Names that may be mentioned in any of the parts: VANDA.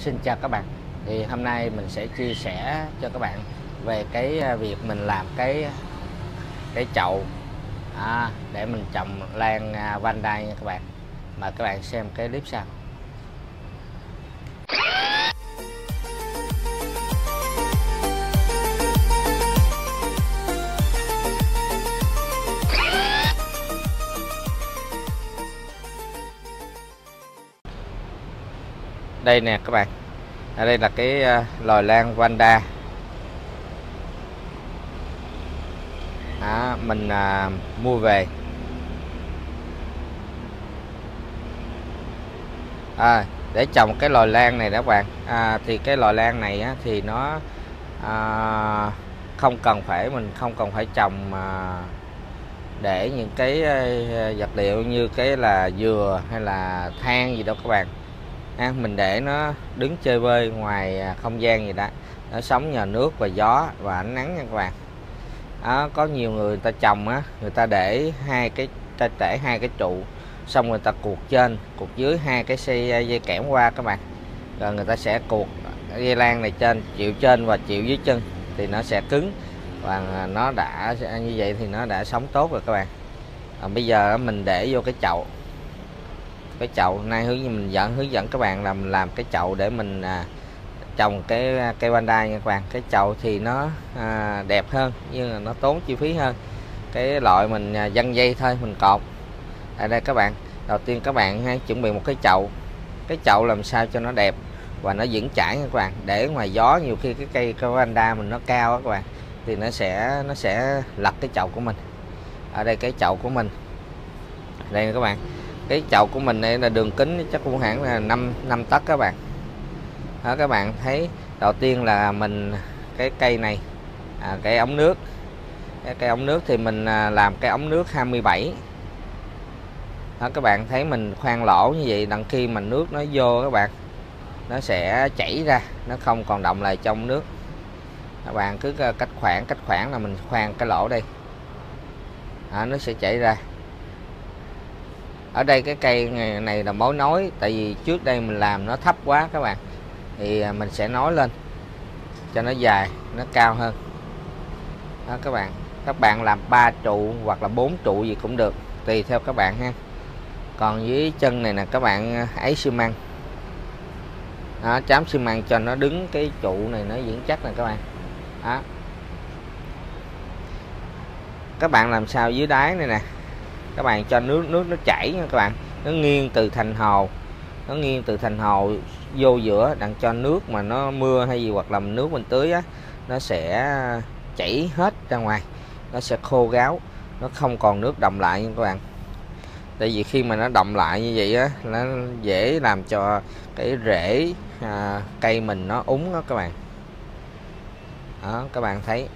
Xin chào các bạn. Thì hôm nay mình sẽ chia sẻ cho các bạn về cái việc mình làm cái chậu để mình trồng lan Vanda nha các bạn. Mời các bạn xem cái clip sau. Đây nè các bạn, ở đây là cái loài lan Vanda. Mình mua về. Để trồng cái loài lan này đó các bạn, thì cái loài lan này á, thì nó không cần phải trồng để những cái vật liệu như cái là dừa hay là than gì đâu các bạn. Mình để nó đứng chơi vơi ngoài không gian gì đó, nó sống nhờ nước và gió và ánh nắng nha các bạn. Có nhiều người ta trồng á, người ta để hai cái trụ, xong người ta cuột trên cuột dưới hai cái dây kẽm qua các bạn, rồi người ta sẽ cuột dây lan này trên và chịu dưới chân thì nó sẽ cứng, và nó đã như vậy thì nó đã sống tốt rồi các bạn. Bây giờ mình để vô cái chậu. Cái chậu nay mình hướng dẫn các bạn là mình làm cái chậu để mình trồng cái cây Vanda nha các bạn. Cái chậu thì nó đẹp hơn nhưng mà nó tốn chi phí hơn. Cái loại mình giăng dây thôi, mình cột. Ở đây các bạn, đầu tiên các bạn hãy chuẩn bị một cái chậu. Cái chậu làm sao cho nó đẹp và nó vững chãi nha các bạn. Để ngoài gió, nhiều khi cái cây Vanda mình nó cao đó các bạn, thì nó sẽ lật cái chậu của mình. Ở đây cái chậu của mình. Đây nè các bạn. Cái chậu của mình đây là đường kính chắc cũng hẳn là 5 tấc các bạn. Đó, các bạn thấy đầu tiên là mình cái cây này, cái ống nước. Cái ống nước thì mình làm cái ống nước 27. Đó, các bạn thấy mình khoan lỗ như vậy, đằng khi mà nước nó vô các bạn, nó sẽ chảy ra, nó không còn động lại trong nước. Các bạn cứ cách khoảng là mình khoan cái lỗ đây. Nó sẽ chảy ra. Ở đây cái cây này là mối nối, tại vì trước đây mình làm nó thấp quá các bạn, thì mình sẽ nối lên cho nó dài, nó cao hơn. Đó các bạn, làm 3 trụ hoặc là 4 trụ gì cũng được, tùy theo các bạn ha. Còn dưới chân này là các bạn ấy xi măng, chám xi măng cho nó đứng cái trụ này nó vững chắc nè các bạn. Đó, các bạn làm sao dưới đáy này nè, các bạn cho nước nó chảy nha các bạn. Nó nghiêng từ thành hồ, vô giữa, đặng cho nước mà nó mưa hay gì, hoặc là nước mình tưới á, nó sẽ chảy hết ra ngoài, nó sẽ khô ráo, nó không còn nước đọng lại nha các bạn. Tại vì khi mà nó đọng lại như vậy á, nó dễ làm cho cái rễ cây mình nó úng đó các bạn. Đó, các bạn thấy.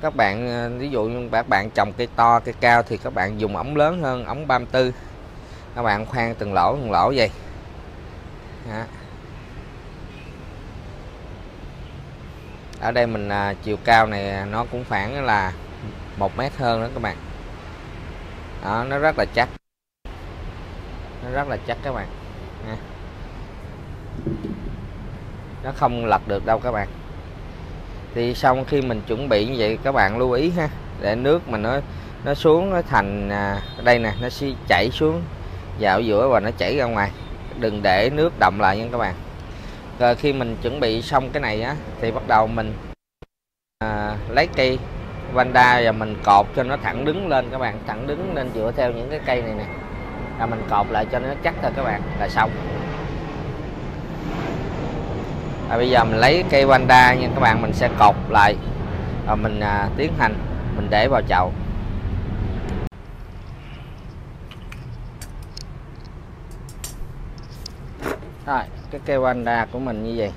Các bạn ví dụ như các bạn trồng cây to cây cao thì các bạn dùng ống lớn hơn, ống 34. Các bạn khoan từng lỗ vậy. Đó. Ở đây mình chiều cao này nó cũng khoảng là 1 mét hơn đó các bạn. Đó, nó rất là chắc, các bạn. Nó không lật được đâu các bạn. Thì xong khi mình chuẩn bị như vậy các bạn lưu ý ha, để nước mà nó xuống, nó thành đây nè, nó sẽ chảy xuống vào giữa và nó chảy ra ngoài, đừng để nước đọng lại nha các bạn. Rồi khi mình chuẩn bị xong cái này á, thì bắt đầu mình lấy cây Vanda và mình cột cho nó thẳng đứng lên các bạn, thẳng đứng lên dựa theo những cái cây này nè, là mình cột lại cho nó chắc thôi các bạn, là xong. Bây giờ mình lấy cây Vanda nha các bạn, mình sẽ cột lại và mình tiến hành mình để vào chậu. Rồi, cái cây Vanda của mình như vậy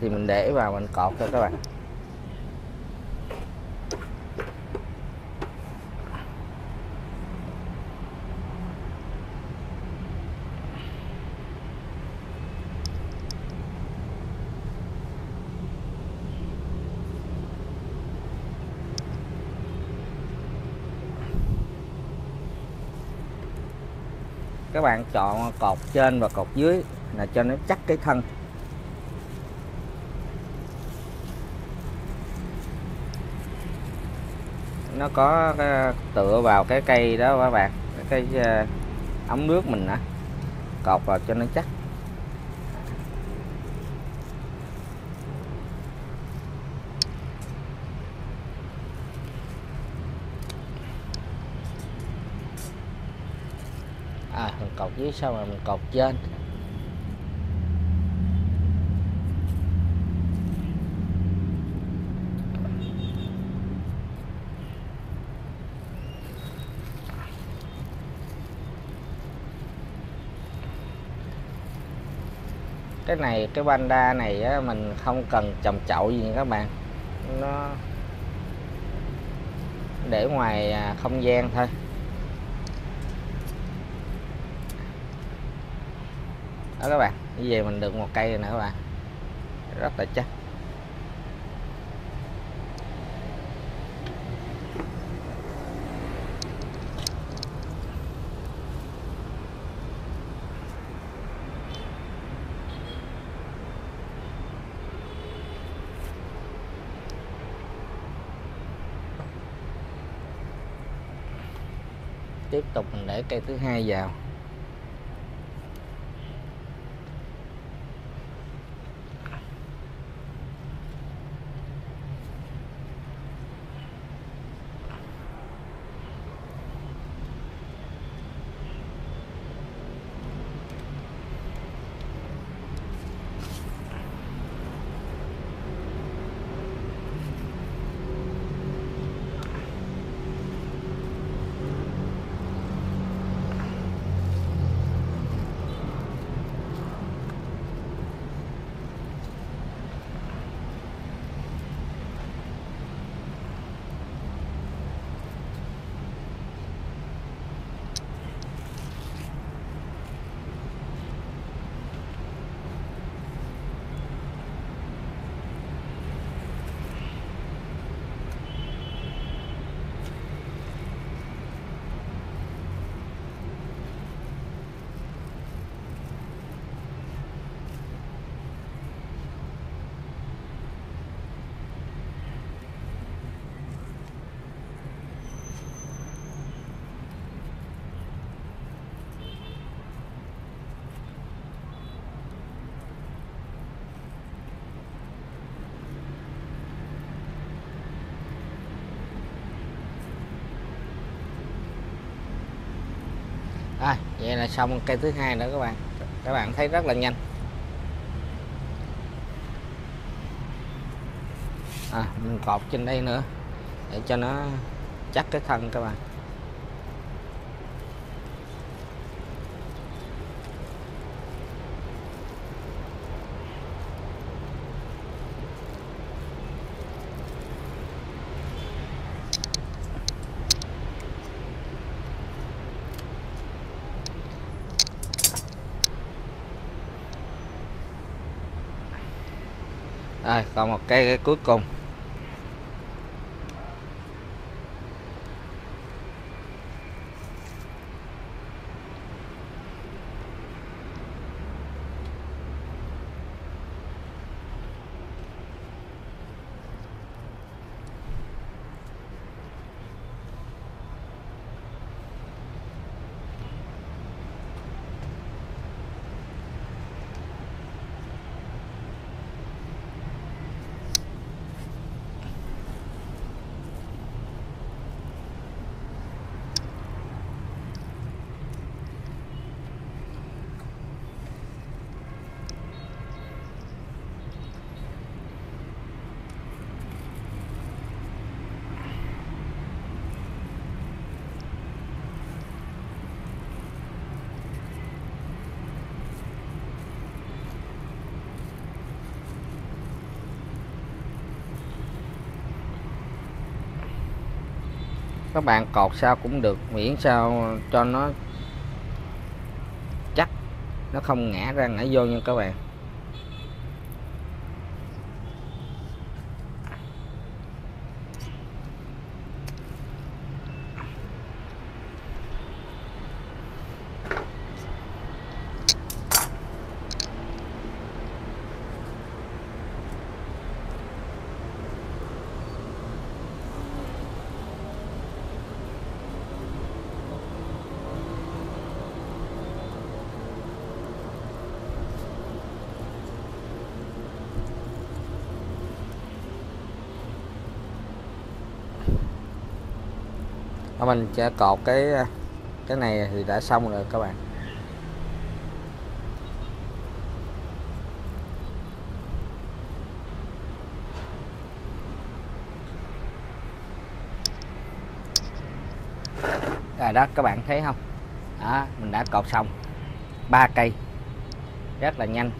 thì mình để vào mình cột cho các bạn. các bạn chọn cột trên và cột dưới là cho nó chắc cái thân. Nó có tựa vào cái cây đó các bạn, cái ống nước mình đã cột vào cho nó chắc. Mình cột dưới xong rồi mình cột trên. Cái này, cái Vanda này á, mình không cần trồng chậu gì các bạn, nó để ngoài không gian thôi. Đó các bạn, như vậy mình được một cây rồi nữa các bạn, rất là chắc. Tiếp tục mình để cây thứ hai vào. Vậy là xong cây thứ hai nữa các bạn. Các bạn thấy rất là nhanh. Mình cột trên đây nữa để cho nó chắc cái thân các bạn. Rồi, còn một cây cuối cùng. Các bạn cột sao cũng được, miễn sao cho nó chắc, nó không ngã ra ngã vô nha các bạn. Mình sẽ cột cái này thì đã xong rồi các bạn. Rồi đó các bạn thấy không, đó mình đã cột xong 3 cây rất là nhanh.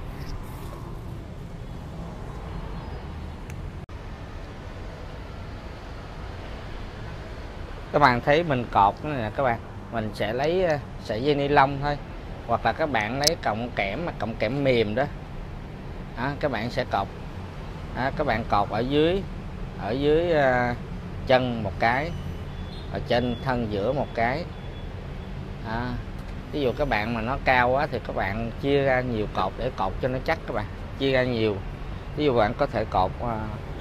Các bạn thấy mình cột nữa nè các bạn, mình sẽ lấy sợi dây ni lông thôi, hoặc là các bạn lấy cọng kẽm mà cọng kẽm mềm đó, đó các bạn sẽ cột, đó, các bạn cột ở dưới chân một cái, ở trên thân giữa một cái. À, ví dụ các bạn mà nó cao quá thì các bạn chia ra nhiều cột để cột cho nó chắc các bạn, chia ra nhiều. Ví dụ bạn có thể cột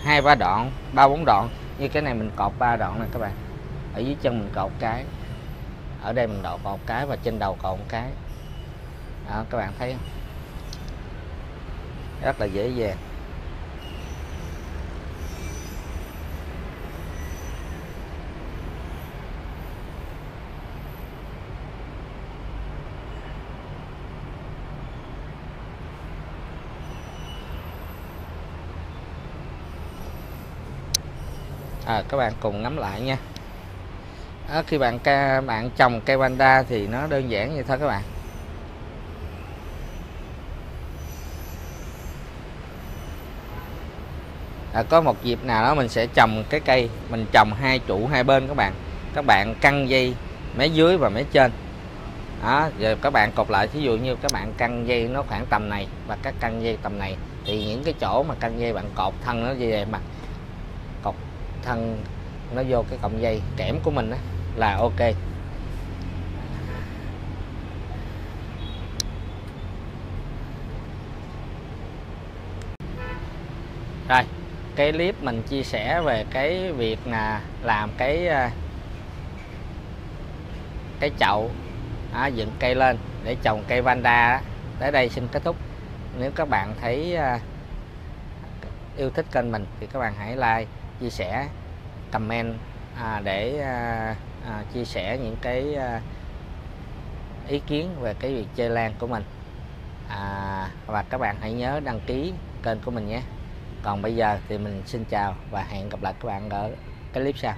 2-3 đoạn, 3-4 đoạn, như cái này mình cột 3 đoạn này các bạn. Ở dưới chân mình cột cái, ở đây mình đậu cột cái và trên đầu cột cái. Đó, các bạn thấy không? Rất là dễ dàng. À, các bạn cùng ngắm lại nha. Đó, khi bạn trồng cây Vanda thì nó đơn giản như thế các bạn. À, có một dịp nào đó mình sẽ trồng cái cây, mình trồng 2 trụ 2 bên các bạn. Các bạn căng dây mé dưới và mé trên. Đó, giờ các bạn cột lại, thí dụ như các bạn căng dây nó khoảng tầm này và các căng dây tầm này, thì những cái chỗ mà căng dây bạn cột thân nó dây mà cột thân nó vô cái cọng dây kẽm của mình đó, là ok. Rồi, cái clip mình chia sẻ về cái việc là làm cái chậu đó, dựng cây lên để trồng cây Vanda đó, tới đây xin kết thúc. Nếu các bạn thấy yêu thích kênh mình thì các bạn hãy like, chia sẻ, comment để chia sẻ những cái ý kiến về cái việc chơi lan của mình, và các bạn hãy nhớ đăng ký kênh của mình nhé. Còn bây giờ thì mình xin chào và hẹn gặp lại các bạn ở cái clip sau.